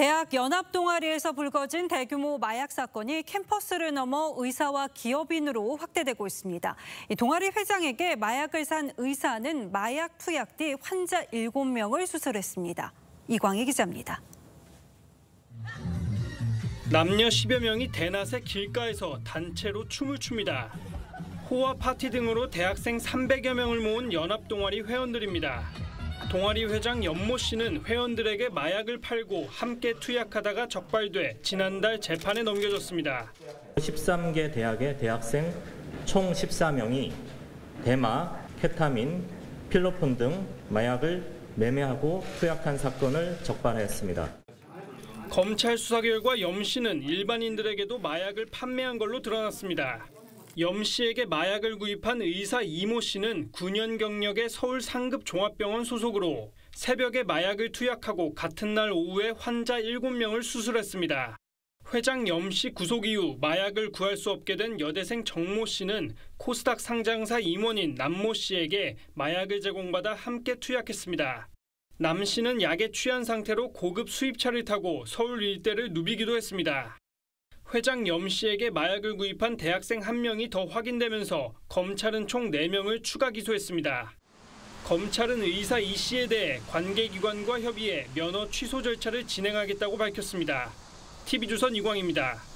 대학 연합 동아리에서 불거진 대규모 마약 사건이 캠퍼스를 넘어 의사와 기업인으로 확대되고 있습니다. 동아리 회장에게 마약을 산 의사는 마약 투약 뒤 환자 7명을 수술했습니다. 이광희 기자입니다. 남녀 10여 명이 대낮에 길가에서 단체로 춤을 춥니다. 호화 파티 등으로 대학생 300여 명을 모은 연합 동아리 회원들입니다. 동아리 회장 연모 씨는 회원들에게 마약을 팔고 함께 투약하다가 적발돼 지난달 재판에 넘겨졌습니다. 13개 대학의 대학생 총 14명이 대마, 케타민, 필로폰 등 마약을 매매하고 투약한 사건을 적발했습니다. 검찰 수사 결과 염 씨는 일반인들에게도 마약을 판매한 걸로 드러났습니다. 염 씨에게 마약을 구입한 의사 이모 씨는 9년 경력의 서울 상급 종합병원 소속으로 새벽에 마약을 투약하고 같은 날 오후에 환자 7명을 수술했습니다. 회장 염 씨 구속 이후 마약을 구할 수 없게 된 여대생 정모 씨는 코스닥 상장사 임원인 남모 씨에게 마약을 제공받아 함께 투약했습니다. 남 씨는 약에 취한 상태로 고급 수입차를 타고 서울 일대를 누비기도 했습니다. 회장 염 씨에게 마약을 구입한 대학생 1명이 더 확인되면서 검찰은 총 4명을 추가 기소했습니다. 검찰은 의사 이 씨에 대해 관계기관과 협의해 면허 취소 절차를 진행하겠다고 밝혔습니다. TV조선 이광희입니다.